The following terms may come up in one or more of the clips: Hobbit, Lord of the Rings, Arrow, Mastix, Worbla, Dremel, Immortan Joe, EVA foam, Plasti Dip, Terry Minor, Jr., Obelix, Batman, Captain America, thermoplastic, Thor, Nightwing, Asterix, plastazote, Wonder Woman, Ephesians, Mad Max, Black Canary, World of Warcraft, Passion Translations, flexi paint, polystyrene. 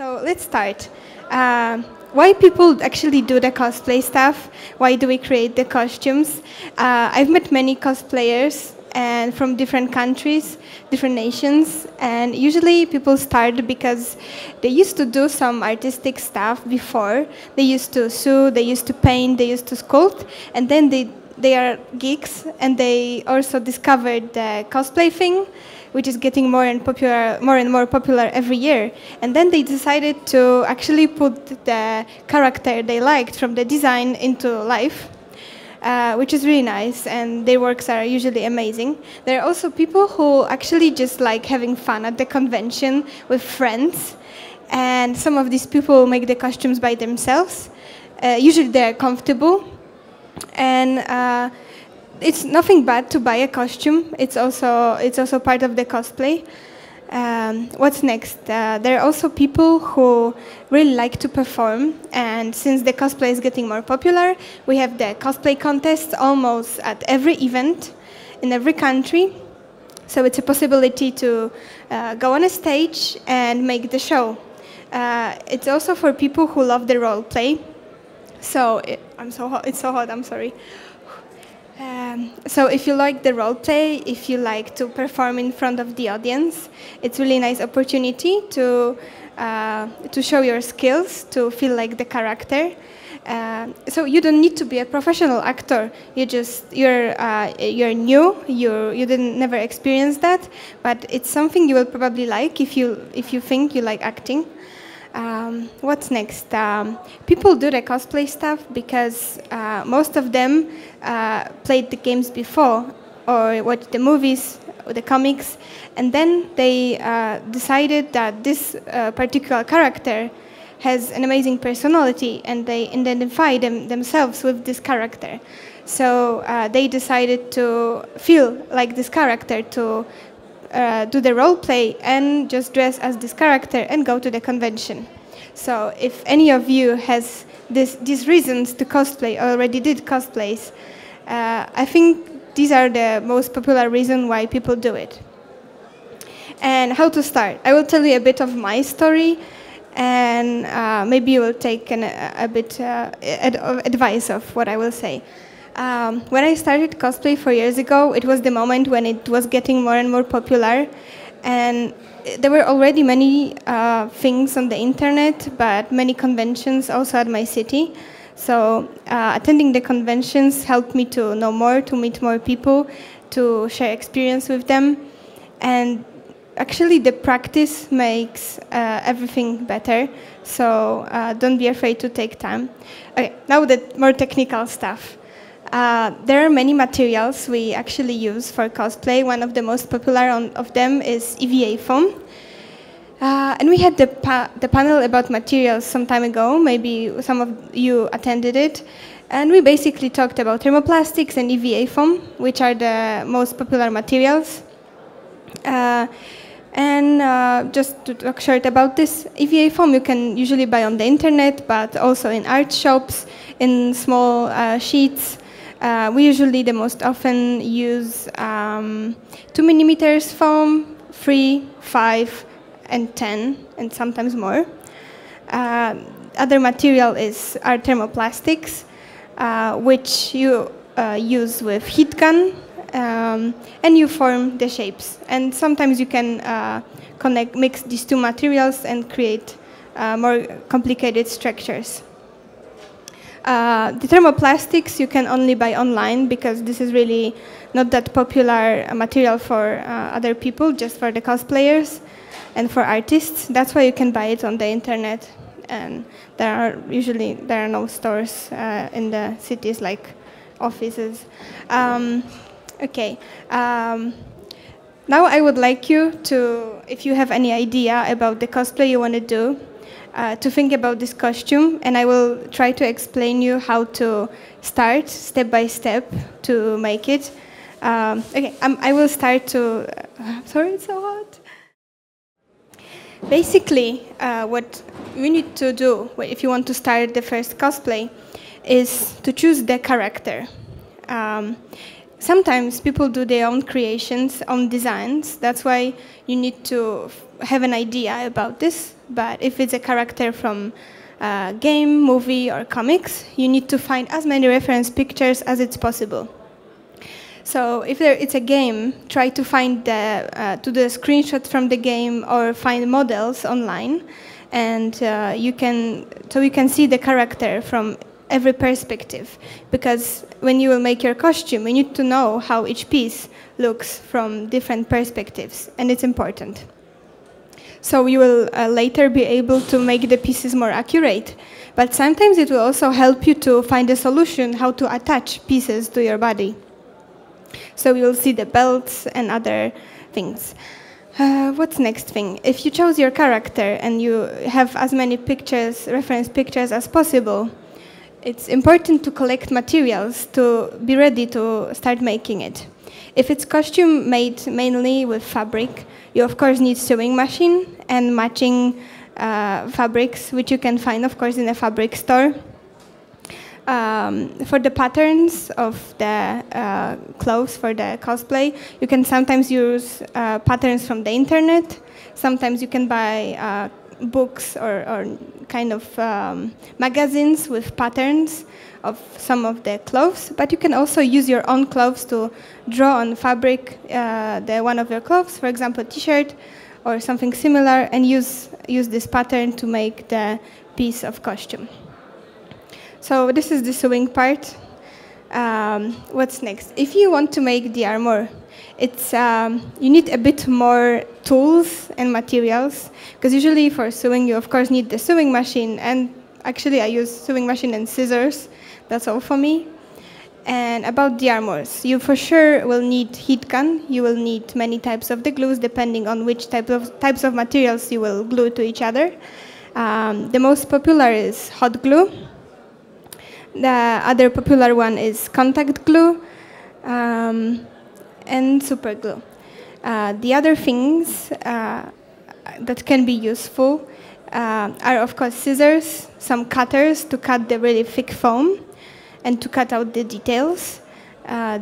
So let's start. Why people actually do the cosplay stuff? Why do we create the costumes? I've met many cosplayers and from different countries, different nations, and usually people start because they used to do some artistic stuff before. They used to sew, they used to paint, they used to sculpt, and then they are geeks and they also discovered the cosplay thing, which is getting more and more popular every year. And then they decided to actually put the character they liked from the design into life, which is really nice, and their works are usually amazing. There are also people who actually just like having fun at the convention with friends, and some of these people make the costumes by themselves. Usually they're comfortable, and it's nothing bad to buy a costume. It's also part of the cosplay. What's next? There are also people who really like to perform, and since the cosplay is getting more popular, we have the cosplay contests almost at every event in every country. So it's a possibility to go on a stage and make the show. It's also for people who love the role play. So it's so hot. I'm sorry. So if you like the role play, if you like to perform in front of the audience, it's really nice opportunity to show your skills, to feel like the character. So you don't need to be a professional actor. You're new. You didn't never experience that, but it's something you will probably like if you think you like acting. What's next? People do the cosplay stuff because most of them played the games before or watched the movies or the comics, and then they decided that this particular character has an amazing personality and they identify themselves with this character. So they decided to feel like this character, to do the role play and just dress as this character and go to the convention. So if any of you has these reasons to cosplay, already did cosplays, I think these are the most popular reason why people do it. And how to start? I will tell you a bit of my story, and maybe you will take a bit of advice of what I will say. When I started cosplay 4 years ago, it was the moment when it was getting more and more popular, and there were already many things on the internet, but many conventions also at my city. So attending the conventions helped me to know more, to meet more people, to share experience with them, and actually the practice makes everything better, so don't be afraid to take time. Okay, now the more technical stuff. There are many materials we actually use for cosplay. One of the most popular of them is EVA foam. And we had the panel about materials some time ago. Maybe some of you attended it. And we basically talked about thermoplastics and EVA foam, which are the most popular materials. Just to talk short about this, EVA foam you can usually buy on the internet, but also in art shops, in small sheets. We usually the most often use 2 millimeters foam, 3, 5, and 10, and sometimes more. Other material are thermoplastics, which you use with heat gun, and you form the shapes. And sometimes you can mix these two materials and create more complicated structures. The thermoplastics you can only buy online because this is really not that popular material for other people, just for the cosplayers and for artists. That's why you can buy it on the internet, and there are no stores in the cities like offices. Now I would like you to, if you have any idea about the cosplay you want to do, to think about this costume, and I will try to explain you how to start step by step to make it. I will start to... sorry, it's so hot. Basically, what you need to do if you want to start the first cosplay is to choose the character. sometimes people do their own creations, own designs. That's why you need to have an idea about this. But if it's a character from a game, movie, or comics, you need to find as many reference pictures as it's possible. So if it's a game, try to find the screenshots from the game or find models online, and you can see the character from every perspective. Because when you will make your costume, you need to know how each piece looks from different perspectives, and it's important. So you will later be able to make the pieces more accurate. But sometimes it will also help you to find a solution how to attach pieces to your body. So you will see the belts and other things. What's next thing? If you chose your character and you have as many pictures, reference pictures as possible, it's important to collect materials to be ready to start making it. If it's costume made mainly with fabric, you of course need sewing machine and matching fabrics, which you can find of course in a fabric store. For the patterns of the clothes, for the cosplay, you can sometimes use patterns from the internet. Sometimes you can buy books or kind of magazines with patterns of some of the clothes. But you can also use your own clothes to draw on fabric, one of your clothes, for example, a t-shirt or something similar, and use this pattern to make the piece of costume. So this is the sewing part. What's next? If you want to make the armor, it's you need a bit more tools and materials, because usually for sewing you of course need the sewing machine, and actually I use sewing machine and scissors. That's all for me. And about the armors, you for sure will need heat gun. You will need many types of the glues depending on which types of materials you will glue to each other. The most popular is hot glue. The other popular one is contact glue and super glue. The other things that can be useful are, of course, scissors, some cutters to cut the really thick foam and to cut out the details.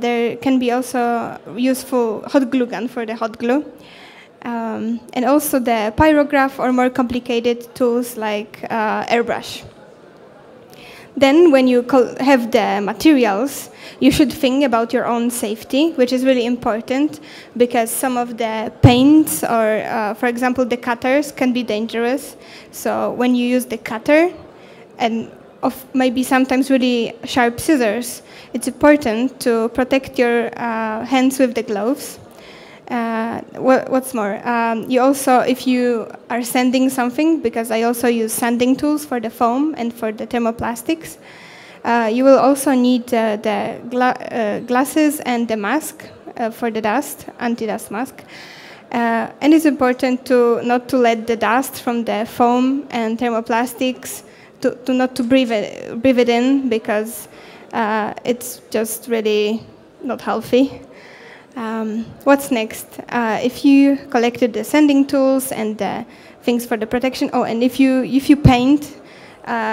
There can be also useful hot glue gun for the hot glue. And also the pyrograph or more complicated tools like airbrush. Then when you have the materials, you should think about your own safety, which is really important, because some of the paints or, for example, the cutters can be dangerous. So when you use the cutter and maybe sometimes really sharp scissors, it's important to protect your hands with the gloves. What's more, you also, if you are sanding something, because I also use sanding tools for the foam and for the thermoplastics, you will also need the glasses and the mask for the dust, anti-dust mask. And it's important to not to let the dust from the foam and thermoplastics to not breathe it in, because it's just really not healthy. What's next? If you collected the sanding tools and the things for the protection, and if you paint,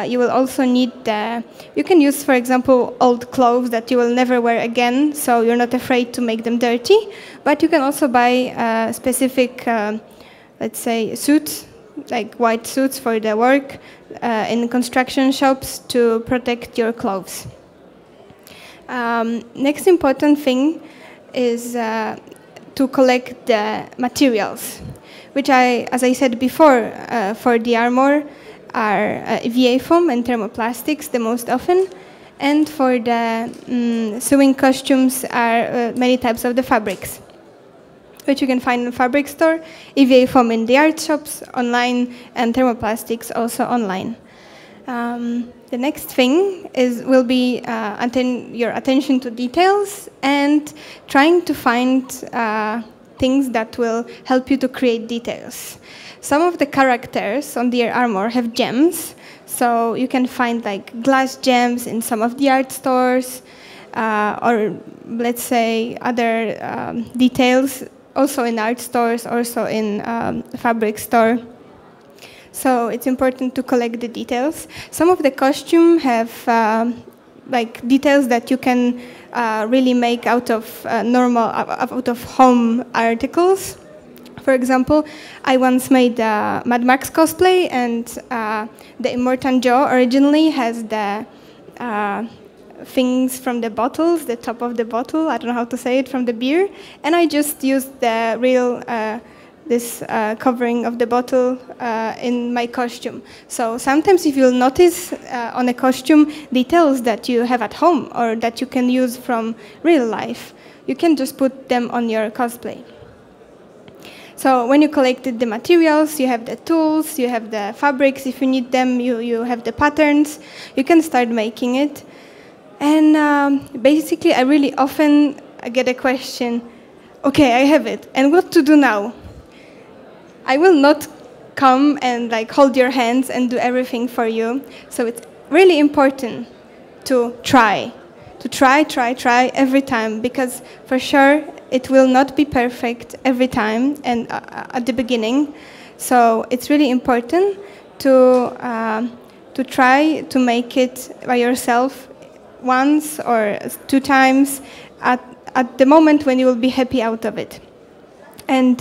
you will also need the. You can use, for example, old clothes that you will never wear again, so you're not afraid to make them dirty. But you can also buy specific, let's say, suits, like white suits for the work in construction shops to protect your clothes. Next important thing is to collect the materials, which as I said before, for the armor are EVA foam and thermoplastics the most often, and for the sewing costumes are many types of the fabrics, which you can find in the fabric store, EVA foam in the art shops, online, and thermoplastics also online. The next thing will be your attention to details and trying to find things that will help you to create details. Some of the characters on their armor have gems, so you can find like glass gems in some of the art stores, or let's say other details also in art stores, also in fabric store. So it's important to collect the details. Some of the costumes have like details that you can really make out of out of home articles. For example, I once made a Mad Max cosplay, and the Immortan Joe originally has the things from the bottles, the top of the bottle, I don't know how to say it, from the beer, and I just used the real covering of the bottle in my costume. So sometimes if you'll notice on a costume details that you have at home or that you can use from real life, you can just put them on your cosplay. So when you collected the materials, you have the tools, you have the fabrics, if you need them, you have the patterns, you can start making it. And basically I really often get a question, okay, I have it, and what to do now? I will not come and like hold your hands and do everything for you. So it's really important to try every time, because for sure it will not be perfect every time and at the beginning. So it's really important to try to make it by yourself once or two times at the moment when you will be happy out of it. And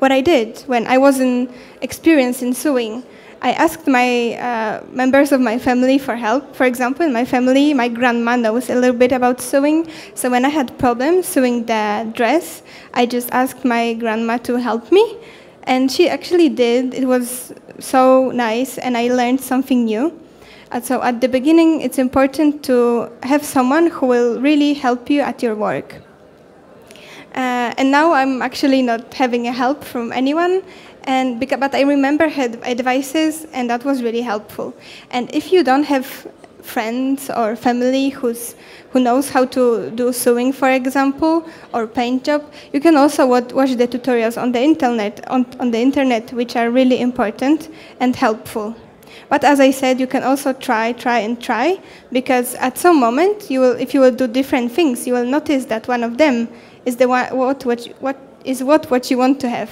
what I did when I wasn't experienced in sewing, I asked my members of my family for help. For example, in my family, my grandma knows a little bit about sewing. So when I had problems sewing the dress, I just asked my grandma to help me. And she actually did. It was so nice, and I learned something new. So at the beginning, it's important to have someone who will really help you at your work. And now I'm actually not having a help from anyone, but I remember her advices, and that was really helpful. And if you don't have friends or family who knows how to do sewing, for example, or paint job, you can also watch the tutorials on the internet, which are really important and helpful. But as I said, you can also try, because at some moment, if you will do different things, you will notice that one of them is the one, what you want to have.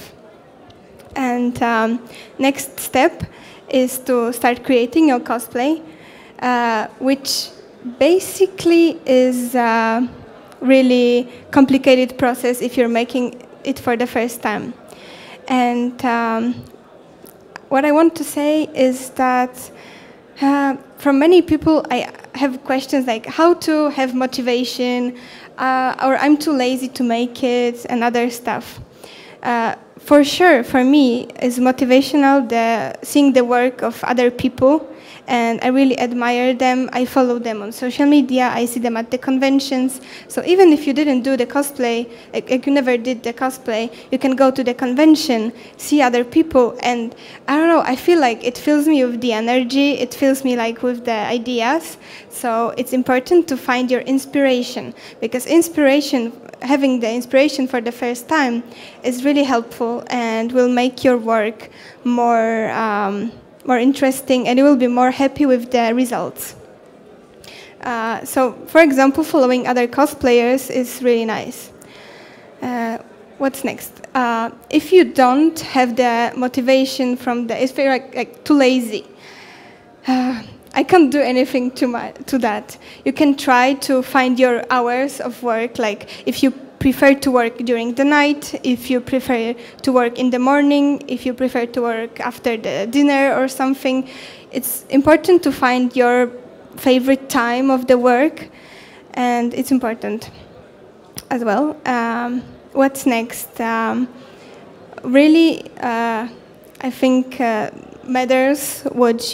And next step is to start creating your cosplay, which basically is a really complicated process if you're making it for the first time. And what I want to say is that from many people, I have questions like how to have motivation, or I'm too lazy to make it, and other stuff. For sure, for me, is motivational seeing the work of other people, and I really admire them. I follow them on social media. I see them at the conventions. So even if you didn't do the cosplay, like you never did the cosplay, you can go to the convention, see other people, and I don't know, I feel like it fills me with the energy. It fills me like with the ideas. So it's important to find your inspiration, because having the inspiration for the first time is really helpful and will make your work more interesting, and you will be more happy with the results. So, for example, following other cosplayers is really nice. What's next? If you don't have the motivation from if you're like too lazy, I can't do anything to that. You can try to find your hours of work, like if you prefer to work during the night, if you prefer to work in the morning, if you prefer to work after the dinner or something. It's important to find your favorite time of the work, and it's important as well. What's next? Really, I think matters what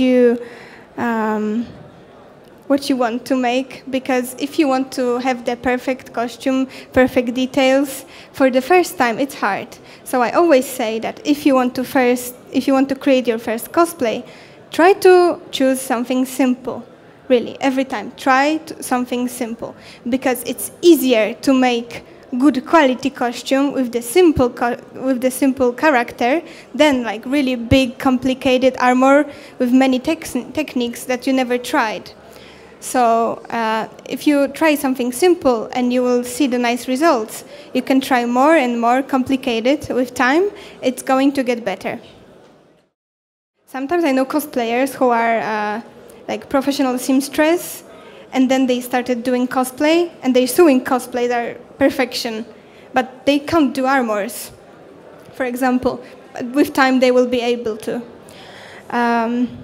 you want to make, because if you want to have the perfect costume, perfect details for the first time, it's hard. So I always say that if you want to create your first cosplay, try to choose something simple. Really, every time, try something simple, because it's easier to make good quality costume with the simple character than like really big complicated armor with many techniques that you never tried. So if you try something simple and you will see the nice results, you can try more and more complicated. With time, it's going to get better. Sometimes I know cosplayers who are like professional seamstresses, and then they started doing cosplay, and they're suing cosplay their perfection, but they can't do armors, for example. With time, they will be able to.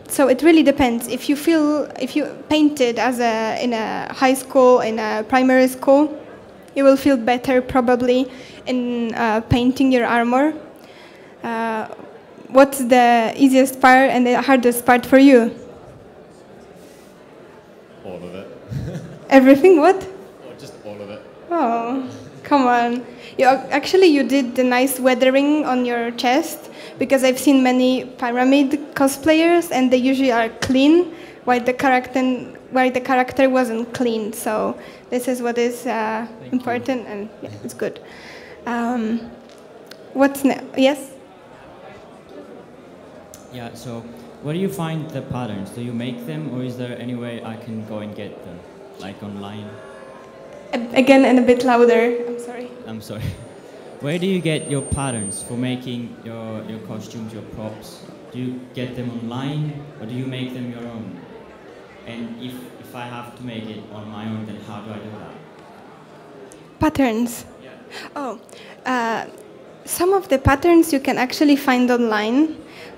So it really depends. If you feel, if you painted as in a high school, in a primary school, you will feel better probably in painting your armor. What's the easiest part and the hardest part for you? All of it. Everything? What? Oh, just all of it. Oh, come on. Actually, you did the nice weathering on your chest, because I've seen many pyramid cosplayers and they usually are clean, while the character wasn't clean. So this is what is important, and yeah, it's good. What's next? Yes? Yeah, so where do you find the patterns? Do you make them, or is there any way I can go and get them, like online? Again, and a bit louder. I'm sorry. I'm sorry. Where do you get your patterns for making your costumes, your props? Do you get them online, or do you make them your own? And if I have to make it on my own, then how do I do that? Patterns? Yeah. Oh, some of the patterns you can actually find online,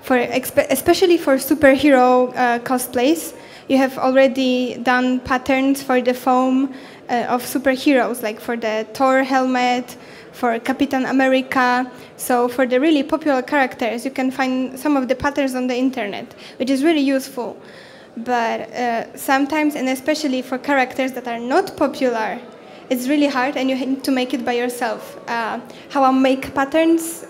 especially for superhero cosplays. You have already done patterns for the foam of superheroes, like for the Thor helmet, for Captain America. So for the really popular characters, you can find some of the patterns on the internet, which is really useful. But sometimes, and especially for characters that are not popular, it's really hard and you need to make it by yourself. How I make patterns?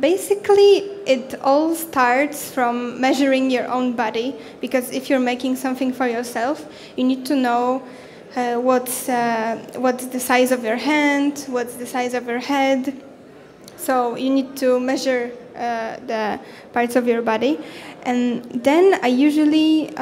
Basically, it all starts from measuring your own body, because if you're making something for yourself, you need to know what's the size of your hand, what's the size of your head. So you need to measure the parts of your body. And then I usually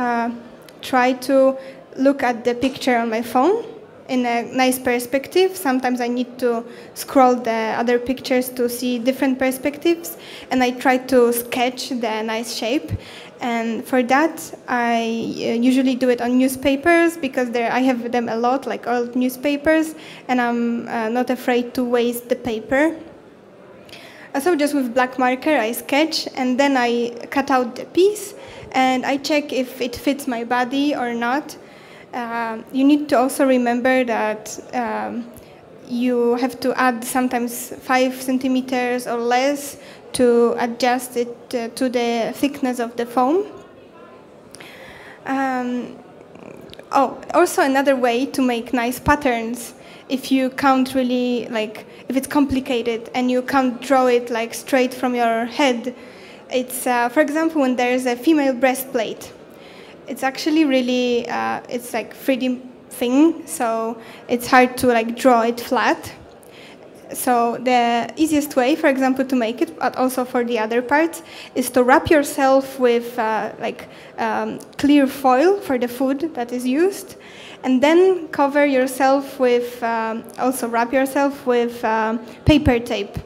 try to look at the picture on my phone in a nice perspective. Sometimes I need to scroll the other pictures to see different perspectives, and I try to sketch the nice shape. And for that, I usually do it on newspapers, because I have them a lot, like old newspapers, and I'm not afraid to waste the paper. So just with black marker, I sketch, and then I cut out the piece, and I check if it fits my body or not. You need to also remember that you have to add sometimes 5 centimeters or less to adjust it to the thickness of the foam. Also another way to make nice patterns, if you can't really, like, if it's complicated and you can't draw it like straight from your head, it's, for example, when there's a female breastplate, it's actually really, it's like 3D thing, so it's hard to like draw it flat. So the easiest way, for example, to make it, but also for the other parts, is to wrap yourself with clear foil for the food that is used, and then cover yourself with, also wrap yourself with paper tape.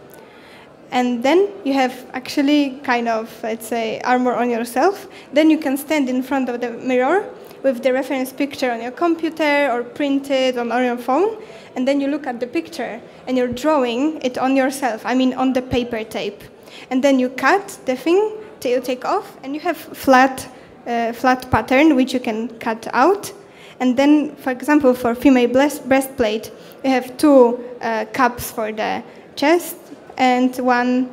And then you have actually kind of, let's say, armor on yourself. Then you can stand in front of the mirror with the reference picture on your computer or printed on your phone. And then you look at the picture and you're drawing it on yourself, I mean on the paper tape. And then you cut the thing till you take off, and you have flat pattern which you can cut out. And then, for example, for female breastplate, you have two cups for the chest, and one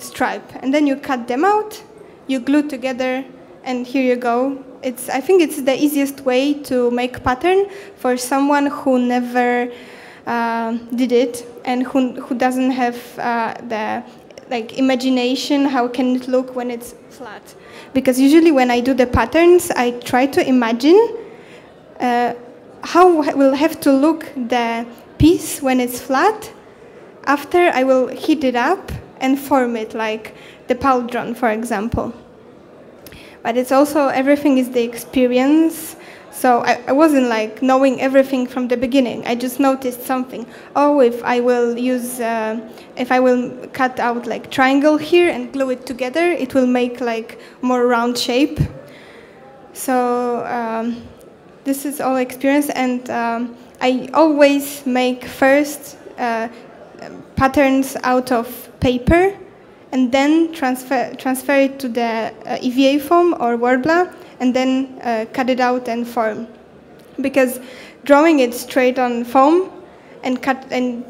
stripe, and then you cut them out, you glue together, and here you go. I think it's the easiest way to make pattern for someone who never did it and who doesn't have the like imagination. How can it look when it's flat? Because usually when I do the patterns, I try to imagine how will have to look the piece when it's flat. After, I will heat it up and form it, like the pauldron, for example. But it's also, everything is the experience. So I wasn't like knowing everything from the beginning. I just noticed something. Oh, if I will cut out like triangle here and glue it together, it will make like more round shape. So this is all experience, and I always make first patterns out of paper and then transfer it to the EVA foam or Worbla, and then cut it out and form. Because drawing it straight on foam and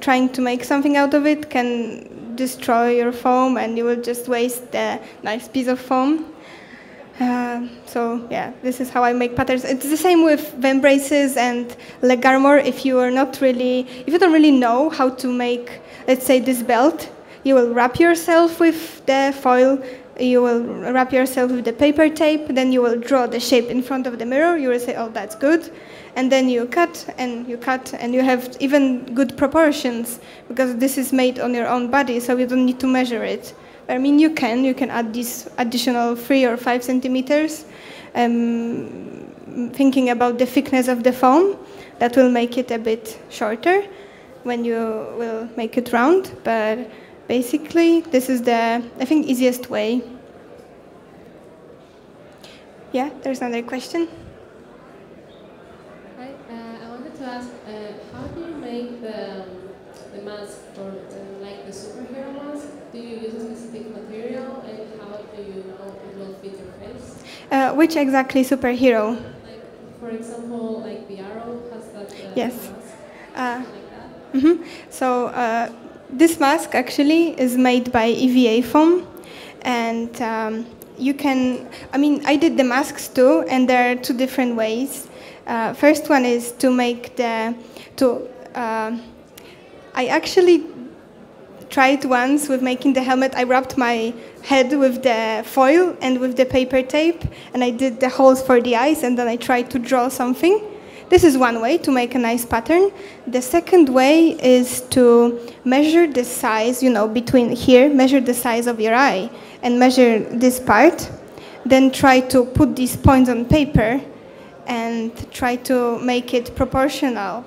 trying to make something out of it can destroy your foam, and you will just waste the nice piece of foam. So yeah, this is how I make patterns. It's the same with vamp braces and leg armor. If you are not really, if you don't really know how to make, let's say, this belt, you will wrap yourself with the foil, you will wrap yourself with the paper tape, then you will draw the shape in front of the mirror, you will say, oh, that's good, and then you cut and you cut, and you have even good proportions, because this is made on your own body, so you don't need to measure it. I mean, you can add these additional 3 or 5 centimeters, thinking about the thickness of the foam. That will make it a bit shorter when you will make it round. But basically, this is the, I think, easiest way. Yeah, there's another question. Hi, I wanted to ask, how do you make the mask for like the superhero mask? Do you use a specific material, and how do you know it will fit your face? Which exactly superhero? Like, for example, like the Arrow has that yes. Mask. Like that. Mm-hmm. So this mask actually is made by EVA foam, and you can, I mean, I did the masks too, and there are two different ways. First one is to make the, I actually tried once with making the helmet. I wrapped my head with the foil and with the paper tape, and I did the holes for the eyes, and then I tried to draw something. This is one way to make a nice pattern. The second way is to measure the size, you know, between here, measure the size of your eye and measure this part, then try to put these points on paper and try to make it proportional.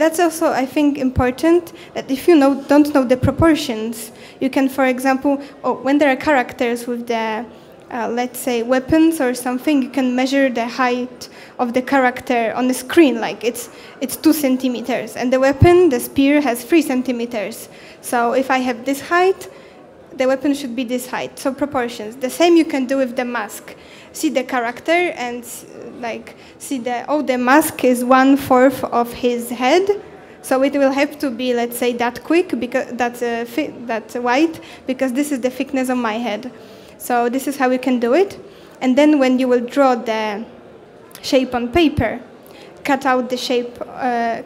That's also, I think, important, that if you don't know the proportions, you can, for example, when there are characters with the, let's say, weapons or something, you can measure the height of the character on the screen, like it's 2 centimeters, and the weapon, the spear, has 3 centimeters. So if I have this height, the weapon should be this height, so proportions. The same you can do with the mask. See the character and like see the, oh, the mask is 1/4 of his head, so it will have to be, let's say, that quick, because that's wide, because this is the thickness of my head. So this is how you can do it. And then when you will draw the shape on paper, cut out the shape,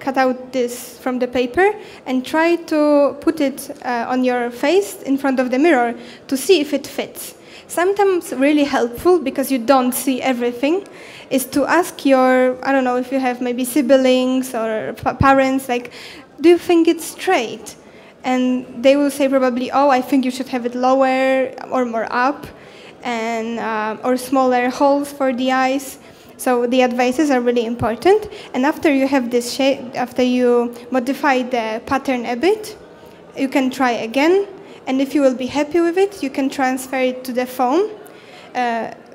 cut out this from the paper, and try to put it on your face in front of the mirror to see if it fits. Sometimes really helpful, because you don't see everything, is to ask your, I don't know, if you have maybe siblings or parents, like, do you think it's straight? And they will say probably, oh, I think you should have it lower or more up, and or smaller holes for the eyes. So the advices are really important. And after you have this shape, after you modify the pattern a bit, you can try again. And if you will be happy with it, you can transfer it to the foam.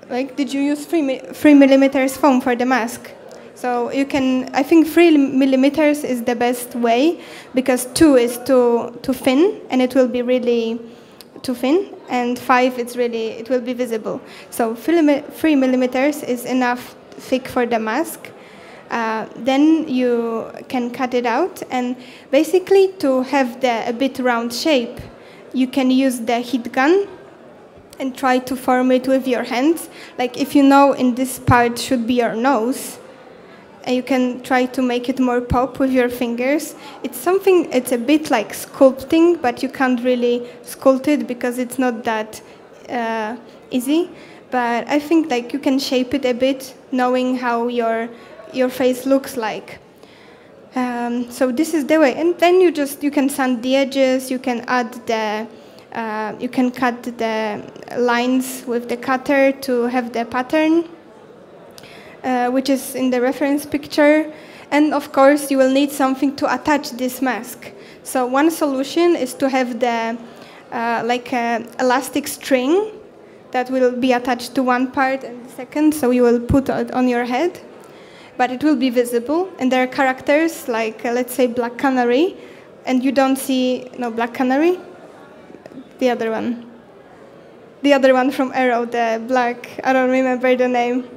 Like, did you use 3 millimeters foam for the mask? So you can, I think 3 millimeters is the best way, because 2 is too thin, and it will be really too thin, and 5, it's really, it will be visible. So 3 millimeters is enough thick for the mask. Then you can cut it out, and basically to have a bit round shape, you can use the heat gun and try to form it with your hands. Like, if you know in this part should be your nose, and you can try to make it more pop with your fingers. It's something, it's a bit like sculpting, but you can't really sculpt it because it's not that easy. But I think, like, you can shape it a bit, knowing how your face looks like. So this is the way, and then you can sand the edges, you can add the, you can cut the lines with the cutter to have the pattern, which is in the reference picture. And of course, you will need something to attach this mask. So one solution is to have the like elastic string that will be attached to one part and the second, so you will put it on your head. But it will be visible, and there are characters like, let's say, Black Canary, and you don't see, no, Black Canary? The other one. The other one from Arrow, the black, I don't remember the name.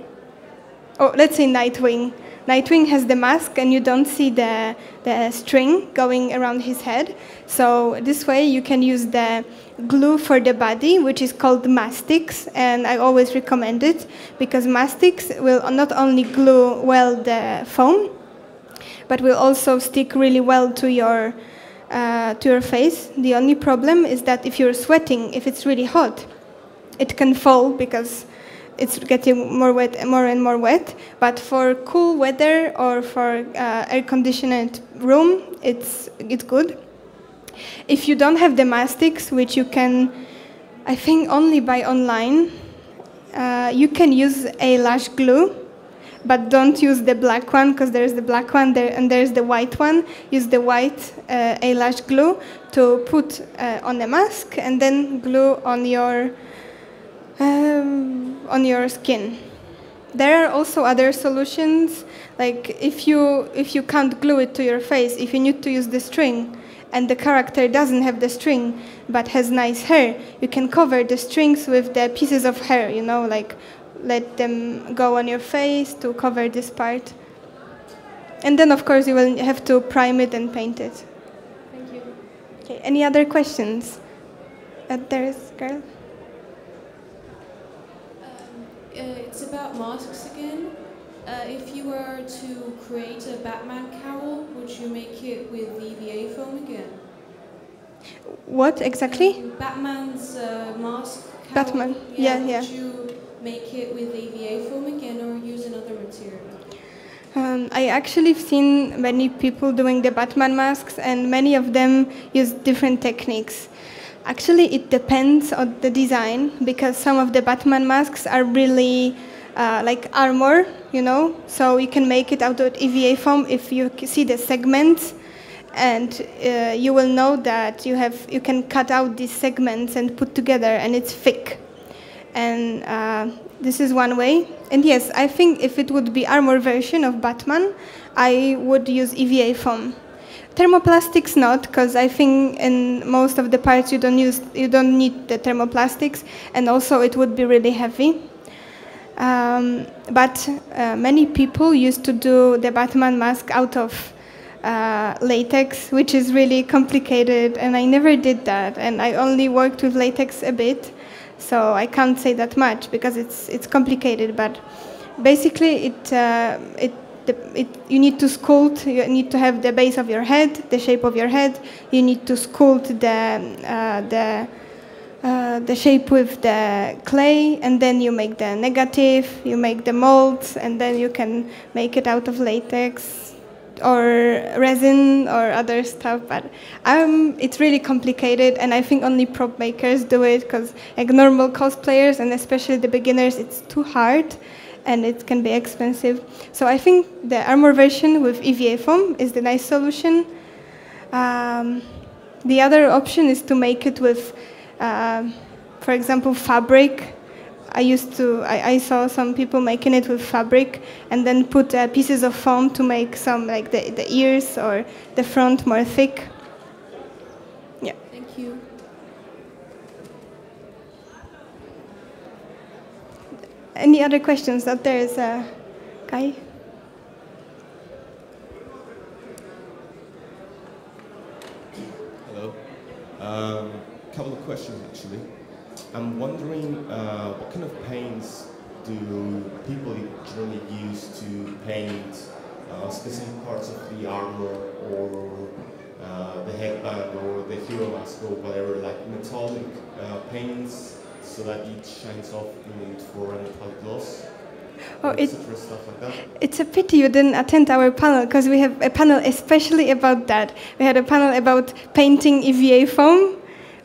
Oh, let's say Nightwing. Nightwing has the mask, and you don't see the string going around his head. So this way you can use the glue for the body, which is called mastix, and I always recommend it, because mastix will not only glue well the foam, but will also stick really well to your face. The only problem is that if you're sweating, if it's really hot, it can fall, because it's getting more wet, more and more wet. But for cool weather or for air-conditioned room, it's good. If you don't have the mastix, which you can, I think, only buy online, you can use a lash glue, but don't use the black one, because there's the black one there and there's the white one. Use the white eyelash glue to put on the mask and then glue on your skin. There are also other solutions, like if you can't glue it to your face, if you need to use the string and the character doesn't have the string but has nice hair, you can cover the strings with the pieces of hair, you know, like let them go on your face to cover this part. And then, of course, you will have to prime it and paint it. Thank you. Okay, any other questions? There is a girl. It's about masks again. If you were to create a Batman cowl, would you make it with the EVA foam again? What exactly? Batman's mask cowl. Batman, yeah. Would you make it with EVA foam again or use another material? I actually have seen many people doing the Batman masks, and many of them use different techniques. Actually, it depends on the design, because some of the Batman masks are really like armor, you know, so you can make it out of EVA foam if you see the segments, and you will know that you can cut out these segments and put together, and it's thick. And this is one way. And yes, I think if it would be armor version of Batman, I would use EVA foam. Thermoplastics not, because I think in most of the parts you don't need the thermoplastics, and also it would be really heavy. But many people used to do the Batman mask out of latex, which is really complicated, and I never did that, and I only worked with latex a bit, so I can't say that much because it's complicated. But basically, you need to sculpt, you need to have the base of your head, the shape of your head. You need to sculpt the shape with the clay, and then you make the negative, you make the molds, and then you can make it out of latex or resin or other stuff. But it's really complicated, and I think only prop makers do it, because like normal cosplayers and especially the beginners, it's too hard. And it can be expensive. So I think the armor version with EVA foam is the nice solution. The other option is to make it with, for example, fabric. I saw some people making it with fabric and then put pieces of foam to make some, like the ears or the front more thick. Yeah. Thank you. Any other questions? That there is a guy. Hello. A couple of questions actually. I'm wondering what kind of paints do people generally use to paint specific parts of the armor or the headband or the hero mask or whatever, like metallic paints, so that it shines off for any metallic gloss? Oh, stuff like that. It's a pity you didn't attend our panel, because we have a panel especially about that. We had a panel about painting EVA foam,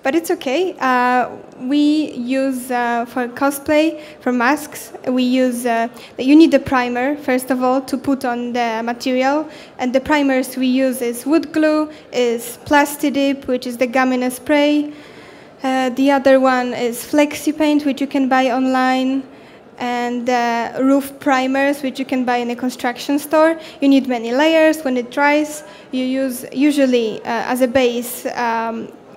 but it's okay. We use, for cosplay, for masks, we use, you need the primer, first of all, to put on the material. And the primers we use is wood glue, is Plasti Dip, which is the gum in a spray, The other one is flexi paint, which you can buy online, and roof primers, which you can buy in a construction store. You need many layers. When it dries, you use usually as a base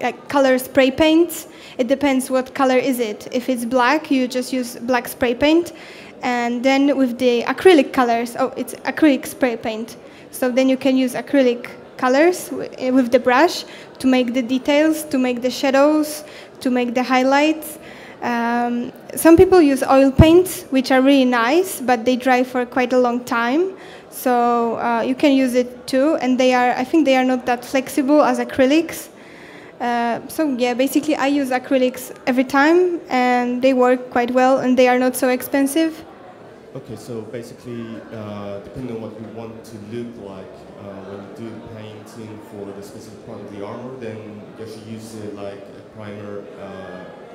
like color spray paints. It depends what color is it. If it's black, you just use black spray paint. And then with the acrylic colors, oh, it's acrylic spray paint. So then you can use acrylic colors with the brush to make the details, to make the shadows, to make the highlights. Some people use oil paints, which are really nice, but they dry for quite a long time. So you can use it too, and they are, I think they are not that flexible as acrylics. So yeah, basically I use acrylics every time, and they work quite well, and they are not so expensive. Okay, so basically, depending on what you want to look like, when you do painting for the specific part of the armor, then you should use it like a primer.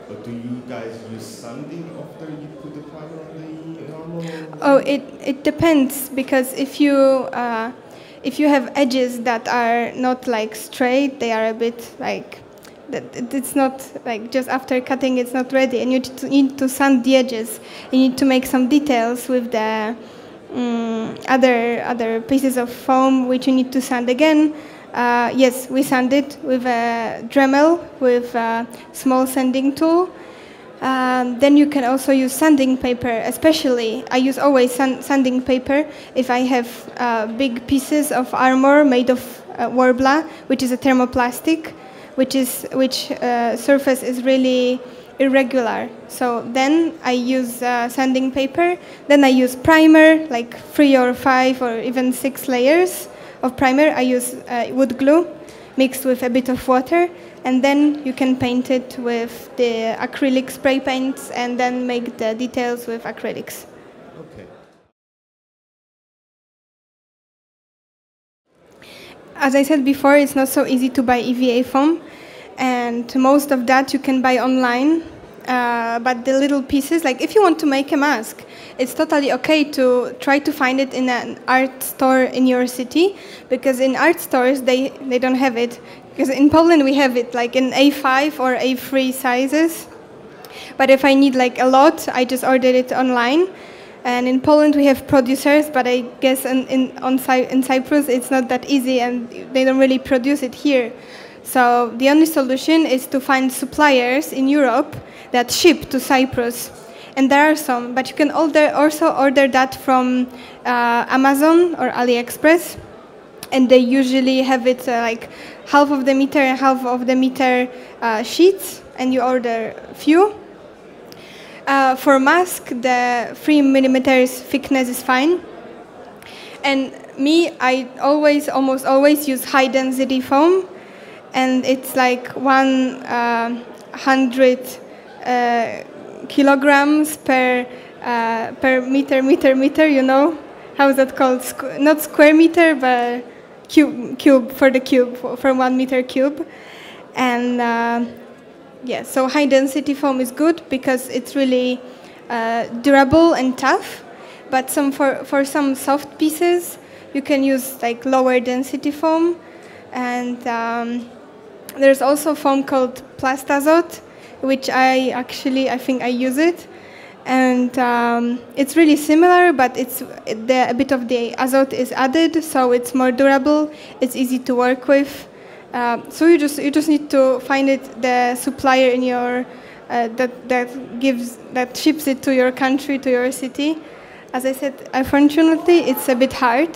But do you guys use sanding after you put the primer on the armor? Oh, it depends, because if you have edges that are not like straight, they are a bit like, it's not like just after cutting it's not ready, and you need to sand the edges. You need to make some details with the other pieces of foam, which you need to sand again. Yes, we sand it with a Dremel, with a small sanding tool. Then you can also use sanding paper, especially. I use always sanding paper if I have big pieces of armor made of Worbla, which is a thermoplastic, which surface is really irregular. So then I use sanding paper. Then I use primer, like 3 or 5 or even 6 layers of primer. I use wood glue mixed with a bit of water. And then you can paint it with the acrylic spray paints and then make the details with acrylics. Okay. As I said before, it's not so easy to buy EVA foam, and most of that you can buy online. But the little pieces, like if you want to make a mask, it's totally okay to try to find it in an art store in your city, because in art stores they don't have it. Because in Poland we have it like in A5 or A3 sizes. But if I need like a lot, I just ordered it online. And in Poland we have producers, but I guess in Cyprus it's not that easy, and they don't really produce it here. So the only solution is to find suppliers in Europe that ship to Cyprus. And there are some, but you can also order that from Amazon or AliExpress. And they usually have it like half of the meter and half of the meter sheets, and you order a few. For mask, the 3 millimeters thickness is fine. And me, I almost always use high density foam, and it's like 100 kilograms per meter, you know. How is that called? Not square meter, but cube for the cube, for 1 meter cube. And yeah, so high density foam is good because it's really durable and tough. But for some soft pieces, you can use like lower density foam. And there's also foam called plastazote, which I think I use it. And it's really similar, but a bit of the azote is added, so it's more durable. It's easy to work with. So you just need to find it the supplier in your that ships it to your country, to your city. As I said, unfortunately, it's a bit hard.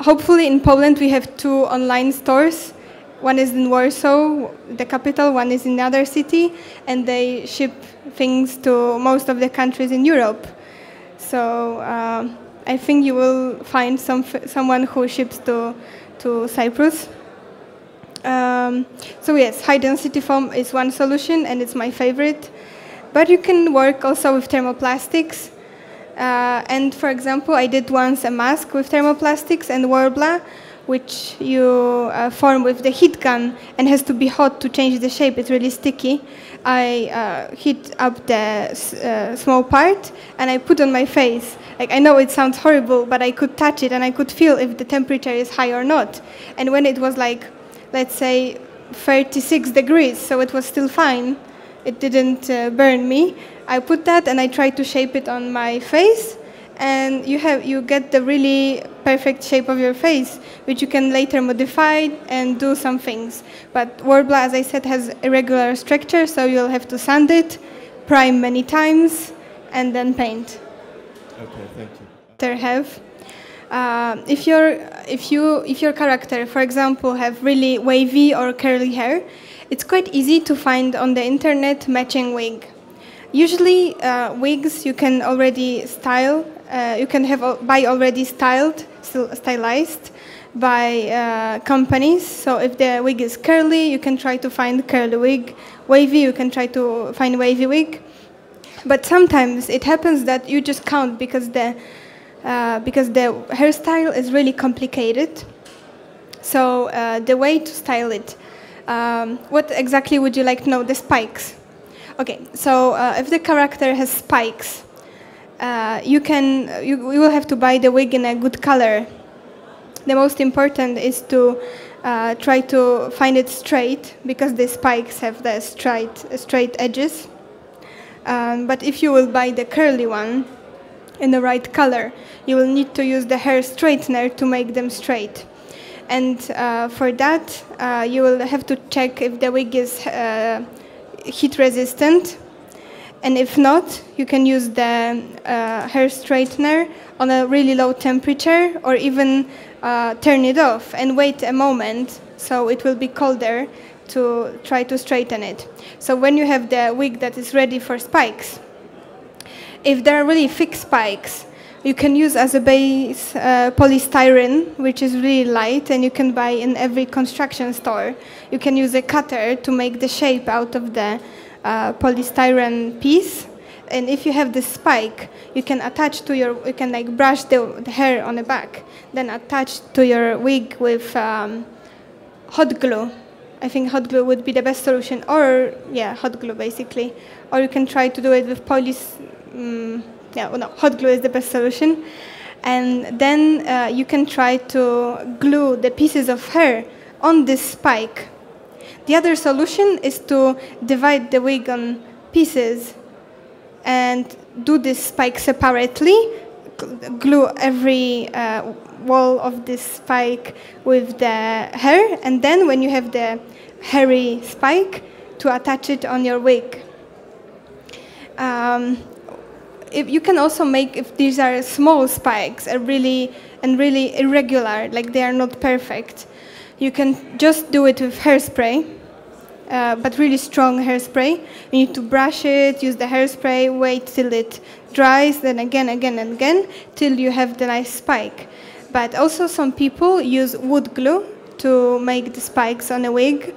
Hopefully, in Poland we have 2 online stores. One is in Warsaw, the capital, one is in another city, and they ship things to most of the countries in Europe. So I think you will find someone who ships to Cyprus. So yes, high density foam is one solution, and it's my favorite. But you can work also with thermoplastics. And for example, I did once a mask with thermoplastics and Worbla, which you form with the heat gun, and has to be hot to change the shape. It's really sticky. I heat up the small part and I put on my face. Like, I know it sounds horrible, but I could touch it and I could feel if the temperature is high or not. And when it was like, let's say, 36 degrees, so it was still fine. It didn't burn me. I put that and I tried to shape it on my face, and you get the really perfect shape of your face, which you can later modify and do some things. But Worbla, as I said, has irregular structure, so you'll have to sand it, prime many times, and then paint. Okay, thank you. If your character, for example, have really wavy or curly hair, it's quite easy to find on the internet matching wig. Usually wigs you can already style, you can have by already stylized by companies. So if the wig is curly, you can try to find curly wig. Wavy, you can try to find wavy wig. But sometimes it happens that you just can't, because the hairstyle is really complicated. So the way to style it, what exactly would you like to know? The spikes. Okay, so if the character has spikes, you will have to buy the wig in a good color. The most important is to try to find it straight, because the spikes have the straight edges. But if you will buy the curly one in the right color, you will need to use the hair straightener to make them straight. And for that, you will have to check if the wig is heat resistant. And if not, you can use the hair straightener on a really low temperature, or even turn it off and wait a moment so it will be colder to try to straighten it. So when you have the wig that is ready for spikes, if there are really thick spikes, you can use as a base polystyrene, which is really light, and you can buy in every construction store. You can use a cutter to make the shape out of the polystyrene piece. And if you have the spike, you can attach to your, you can like brush the hair on the back, then attach to your wig with hot glue. I think hot glue would be the best solution, or yeah, hot glue basically. Or you can try to do it with hot glue is the best solution. And then you can try to glue the pieces of hair on this spike. The other solution is to divide the wig on pieces and do this spike separately, glue every wall of this spike with the hair, and then when you have the hairy spike, to attach it on your wig. If you can also make, if these are small spikes and really irregular, like they are not perfect, you can just do it with hairspray, but really strong hairspray. You need to brush it, use the hairspray, wait till it dries, then again, till you have the nice spike. But also some people use wood glue to make the spikes on a wig,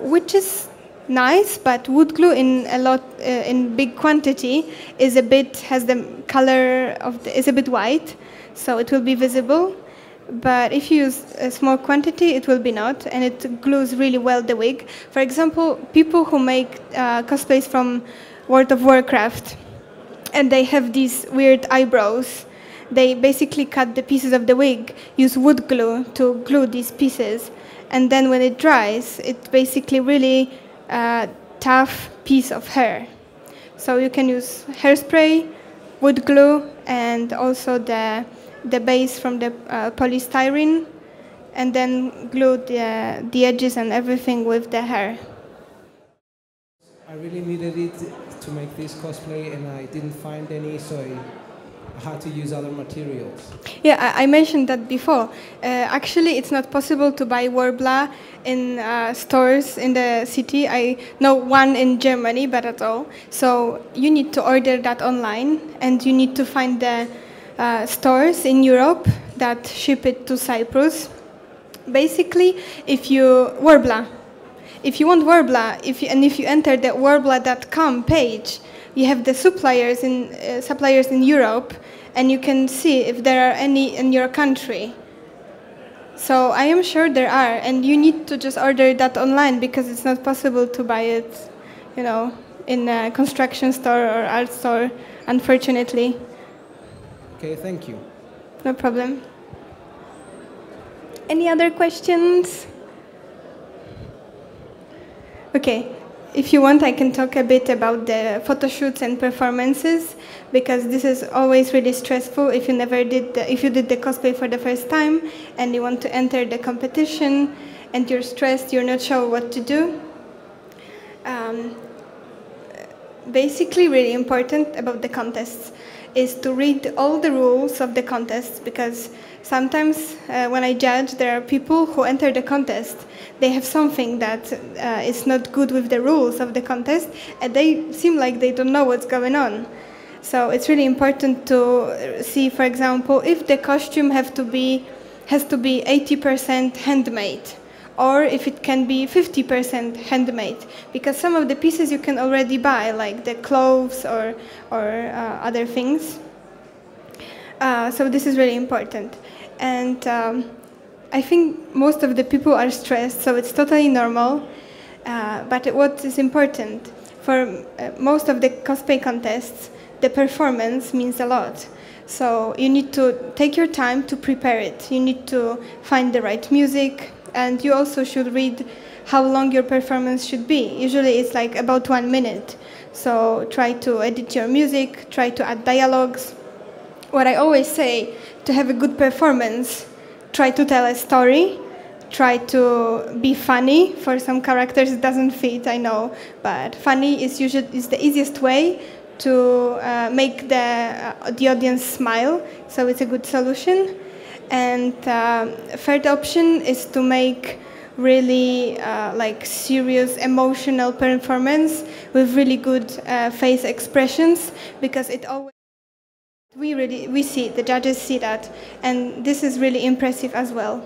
which is nice, but wood glue in big quantity is a bit, has the color of the, is a bit white, so it will be visible. But if you use a small quantity, it will be not, and it glues really well the wig. For example, people who make cosplays from World of Warcraft, and they have these weird eyebrows, they basically cut the pieces of the wig, use wood glue to glue these pieces, and then when it dries, it's basically really tough piece of hair. So you can use hairspray, wood glue, and also the base from the polystyrene, and then glue the edges and everything with the hair. I really needed it to make this cosplay, and I didn't find any, so I had to use other materials. Yeah, I mentioned that before. Actually, it's not possible to buy Worbla in stores in the city. I know one in Germany, but at all. So you need to order that online, and you need to find the stores in Europe that ship it to Cyprus. Basically, if you Worbla, if you want Worbla, if you enter the worbla.com page, you have the suppliers in Europe, and you can see if there are any in your country. So I am sure there are, and you need to just order that online, because it's not possible to buy it, you know, in a construction store or art store, unfortunately. Okay, thank you. No problem. Any other questions? Okay, if you want, I can talk a bit about the photo shoots and performances, because this is always really stressful if you never did, if you did the cosplay for the first time and you want to enter the competition and you're stressed, you're not sure what to do. Basically, really important about the contests is to read all the rules of the contests, because sometimes when I judge, there are people who enter the contest. They have something that is not good with the rules of the contest, and they seem like they don't know what's going on. So it's really important to see, for example, if the costume has to be 80% handmade, or if it can be 50% handmade, because some of the pieces you can already buy, like the clothes or other things. So this is really important. And I think most of the people are stressed, so it's totally normal. But what is important, for most of the cosplay contests, the performance means a lot. So you need to take your time to prepare it. You need to find the right music, and you also should read how long your performance should be. Usually it's like about 1 minute. So try to edit your music, try to add dialogues. What I always say, to have a good performance, try to tell a story, try to be funny. For some characters it doesn't fit, I know, but funny is the easiest way to make the audience smile, so it's a good solution. And third option is to make really like serious emotional performance with really good face expressions, because it always we see, the judges see that, and this is really impressive as well.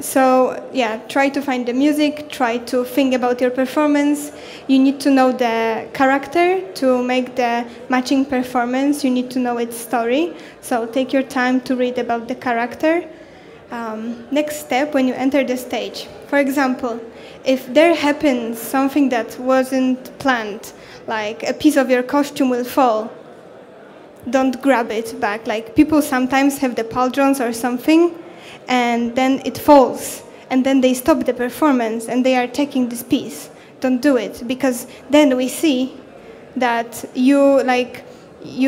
So yeah, try to find the music, try to think about your performance. You need to know the character to make the matching performance. You need to know its story, so take your time to read about the character. Next step, when you enter the stage, for example, if there happens something that wasn't planned, like a piece of your costume will fall, don't grab it back. Like, people sometimes have the pauldrons or something, and then it falls, and then they stop the performance and they are taking this piece. Don't do it, because then we see that you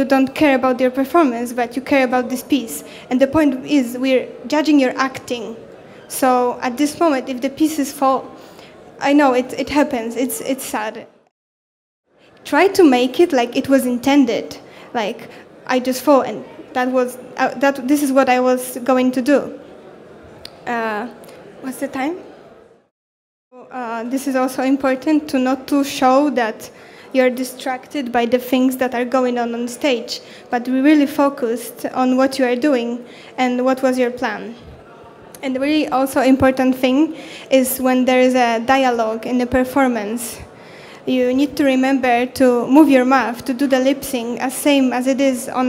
don't care about your performance, but you care about this piece. And the point is, we're judging your acting. So at this moment, if the pieces fall, I know it happens, it's sad. Try to make it like it was intended, like I just fall, and this is what I was going to do. What's the time? This is also important, to not to show that you're distracted by the things that are going on stage, but we really focused on what you are doing and what was your plan. And really also important thing is, when there is a dialogue in the performance, you need to remember to move your mouth, to do the lip sync as same as it is on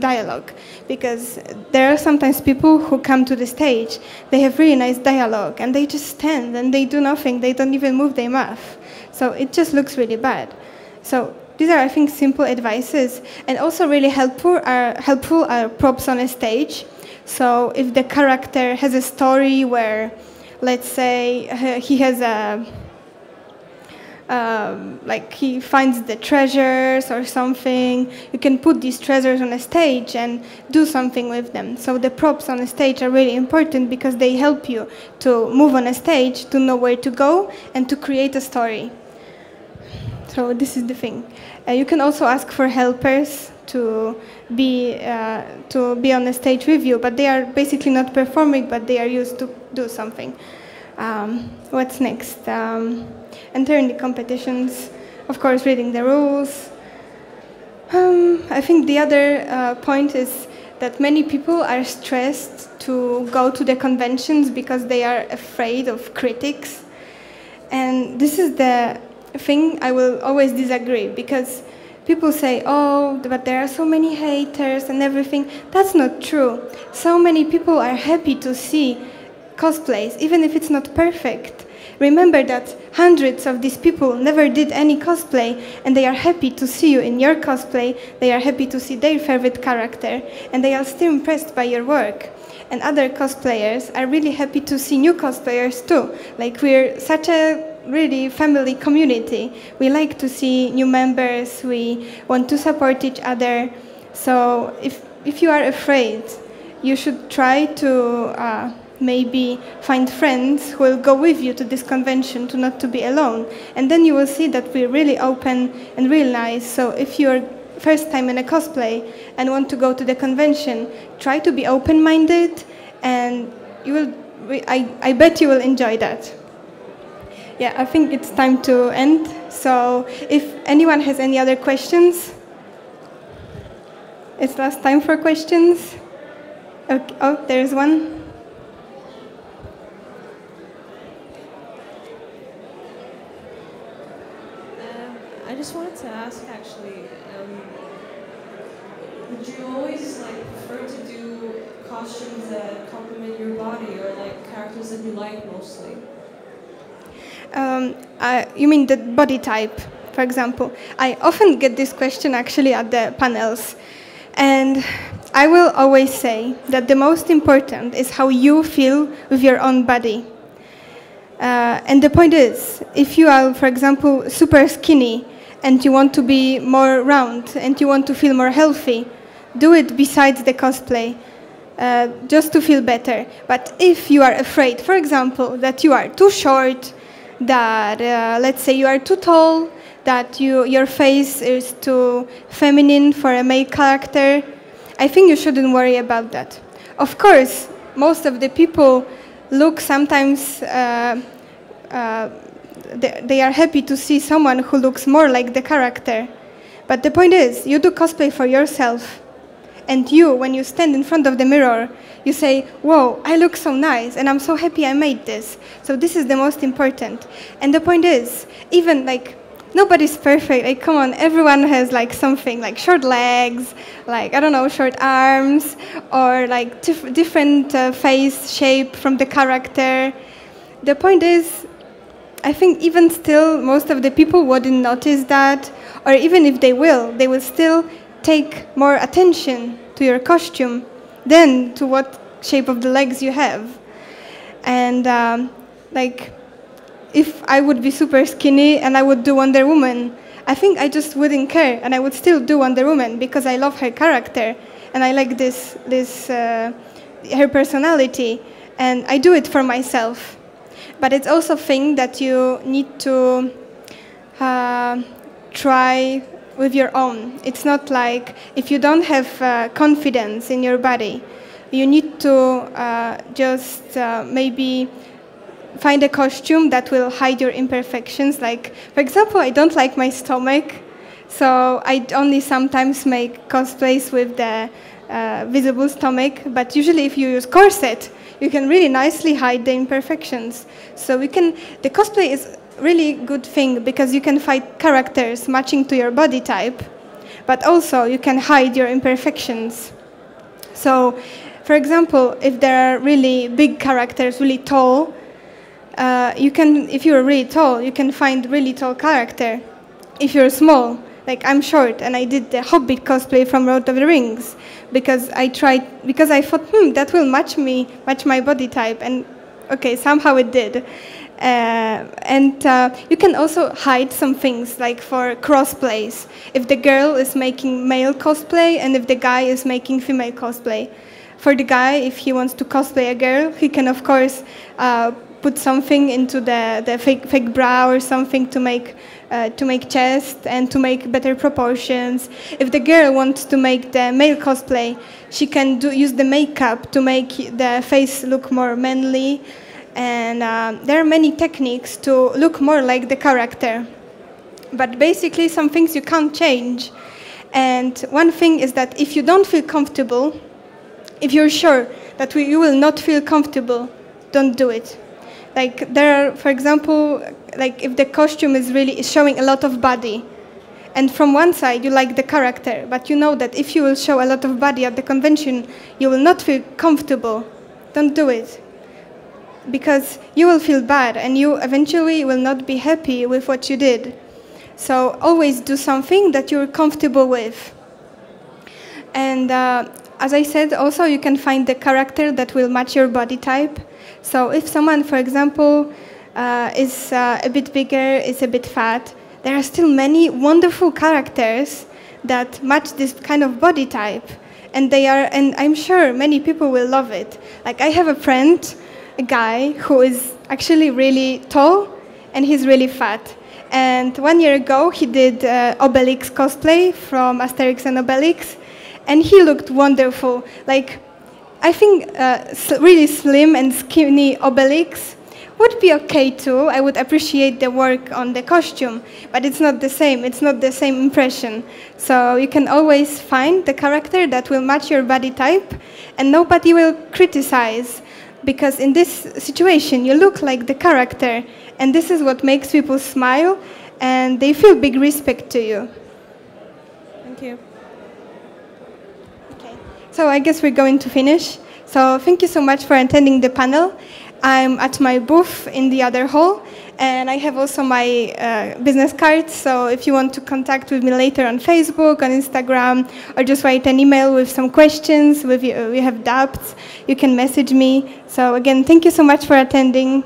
dialogue, because there are sometimes people who come to the stage, they have really nice dialogue, and they just stand and they do nothing, they don't even move their mouth. So it just looks really bad. So these are, I think, simple advices. And also really helpful are props on a stage. So if the character has a story where, let's say, he has a like he finds the treasures or something, you can put these treasures on a stage and do something with them. So the props on a stage are really important, because they help you to move on a stage, to know where to go, and to create a story. So this is the thing. You can also ask for helpers to be on the stage with you, but they are basically not performing, but they are used to do something. What's next? Entering the competitions, of course, reading the rules. I think the other point is that many people are stressed to go to the conventions because they are afraid of critics. And this is the thing I will always disagree, because people say, oh, but there are so many haters and everything. That's not true. So many people are happy to see cosplays, even if it's not perfect. Remember that hundreds of these people never did any cosplay, and they are happy to see you in your cosplay, they are happy to see their favorite character, and they are still impressed by your work. And other cosplayers are really happy to see new cosplayers too. Like, we're such a really family community. We like to see new members, we want to support each other. So if you are afraid, you should try to maybe find friends who will go with you to this convention, to not to be alone. And then you will see that we're really open and real nice. So if you're first time in a cosplay and want to go to the convention, try to be open-minded, and you will, I bet you will enjoy that. Yeah, I think it's time to end. So if anyone has any other questions, it's last time for questions. Okay. Oh, there's one. I just wanted to ask, actually, would you always prefer to do costumes that complement your body, or characters that you like mostly? You mean the body type, for example? I often get this question actually at the panels, and I will always say that the most important is how you feel with your own body. And the point is, if you are, for example, super skinny, and you want to be more round, and you want to feel more healthy, do it besides the cosplay, just to feel better. But if you are afraid, for example, that you are too short, that let's say you are too tall, that your face is too feminine for a male character, I think you shouldn't worry about that. Of course, most of the people look sometimes they are happy to see someone who looks more like the character. But the point is, you do cosplay for yourself. And you, when you stand in front of the mirror, you say, whoa, I look so nice, and I'm so happy I made this. So this is the most important. And the point is, even nobody's perfect. Come on, everyone has something, short legs, I don't know, short arms, or different face shape from the character. The point is, I think even still, most of the people wouldn't notice that, or even if they will, still take more attention to your costume than to what shape of the legs you have. And if I would be super skinny and I would do Wonder Woman, I think I just wouldn't care, and I would still do Wonder Woman because I love her character and I like her personality, and I do it for myself. But it's also a thing that you need to try with your own. It's not like if you don't have confidence in your body, you need to just maybe find a costume that will hide your imperfections. For example, I don't like my stomach, so I only sometimes make cosplays with the visible stomach, but usually if you use corset, you can really nicely hide the imperfections. So the cosplay is really good thing because you can find characters matching to your body type, but also you can hide your imperfections. So, for example, if there are really big characters, really tall, if you're really tall, you can find really tall character. If you're small, I'm short, and I did the Hobbit cosplay from Lord of the Rings because I thought, that will match my body type, and okay, somehow it did. You can also hide some things, for crossplays, if the girl is making male cosplay and if the guy is making female cosplay. For the guy, if he wants to cosplay a girl, he can of course put something into the fake brow or something to make chest and to make better proportions. If the girl wants to make the male cosplay, she can use the makeup to make the face look more manly. And there are many techniques to look more like the character. But basically, some things you can't change. And one thing is that if you don't feel comfortable, if you're sure that you will not feel comfortable, don't do it. There are, for example, if the costume is really showing a lot of body, and from one side you like the character, but you know that if you will show a lot of body at the convention, you will not feel comfortable. Don't do it. because you will feel bad and you eventually will not be happy with what you did. So always do something that you're comfortable with. And as I said, also you can find the character that will match your body type. So if someone, for example, is a bit bigger, is a bit fat, there are still many wonderful characters that match this kind of body type. And they are, and I'm sure many people will love it. Like I have a friend, a guy who is actually really tall and he's really fat. And 1 year ago he did Obelix cosplay from Asterix and Obelix. And he looked wonderful. Like I think really slim and skinny Obelix would be okay too. I would appreciate the work on the costume, but it's not the same. It's not the same impression. So you can always find the character that will match your body type and nobody will criticize, because in this situation you look like the character, and this is what makes people smile and they feel big respect to you. Thank you. Okay. So I guess we're going to finish. So thank you so much for attending the panel. I'm at my booth in the other hall, and I have also my business card, so if you want to contact with me later on Facebook, on Instagram, or just write an email with some questions, if you have doubts, you can message me. So again, thank you so much for attending.